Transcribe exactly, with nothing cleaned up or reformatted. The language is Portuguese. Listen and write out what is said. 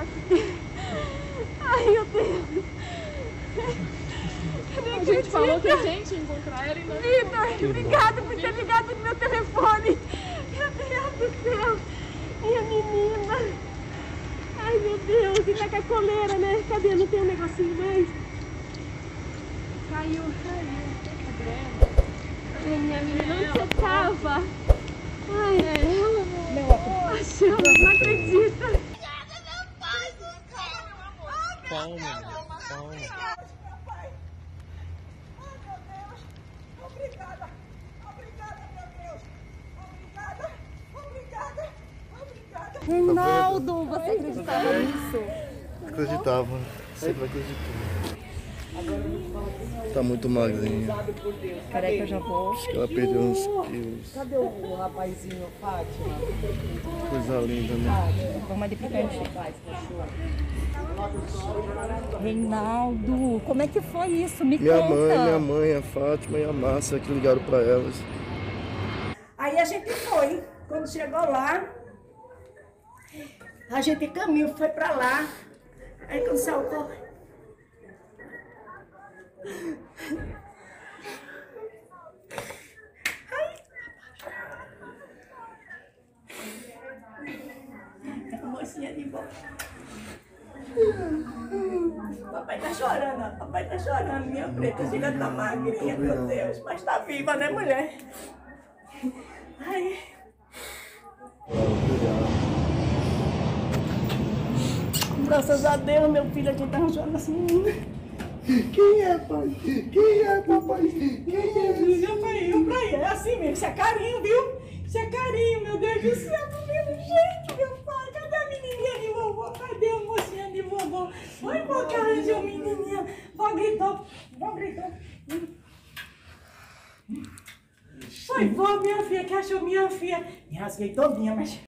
aqui. Ai, meu Deus. A gente falou que a gente ia encontrar ela e não... Vitor, obrigado por ter ligado no meu telefone. Meu Deus do céu. Minha menina. Ai, meu Deus. E tá com a coleira, né? Cadê? Não tem um negocinho mais? Caiu. Caiu. Ai, minha menina, onde você tava? Ai, ela... Achei, ela não acredita. Obrigada, meu pai do céu. Calma, calma. Obrigada, meu pai. Ai, meu Deus. Obrigada. Obrigada, meu Deus. Obrigada. Obrigada. Obrigada. Reinaldo, você acreditava nisso? Acreditava. Sempre acreditei. Tá muito magrinha. Peraí que eu já vou. Acho que ela perdeu uns quilos. Cadê o rapazinho, Fátima? Coisa linda, né? Vamos de picante. Reinaldo, como é que foi isso? Me minha conta. Minha mãe, minha mãe, a Fátima e a Márcia que ligaram pra elas. Aí a gente foi. Quando chegou lá, a gente caminhou, foi pra lá. Aí quando saltou... Ai, a mocinha de boca. Papai tá chorando, papai tá chorando, minha preta, chega tá magrinha, meu Deus, mas tá viva, né, mulher? Ai. Graças a Deus, meu filho, a gente tá chorando assim. Quem é, pai? Quem é, papai? Quem é? Meu pai, eu pra ele. É assim mesmo. Isso é carinho, viu? Isso é carinho, meu Deus do céu. Do mesmo jeito, meu pai. Cadê a menininha de vovô? Cadê a mocinha de vovô? Oi, vó, que arranjou menininha. Vó gritou. Vó gritou. Foi vó, minha filha, que achou minha filha. Me rasguei todinha, mas...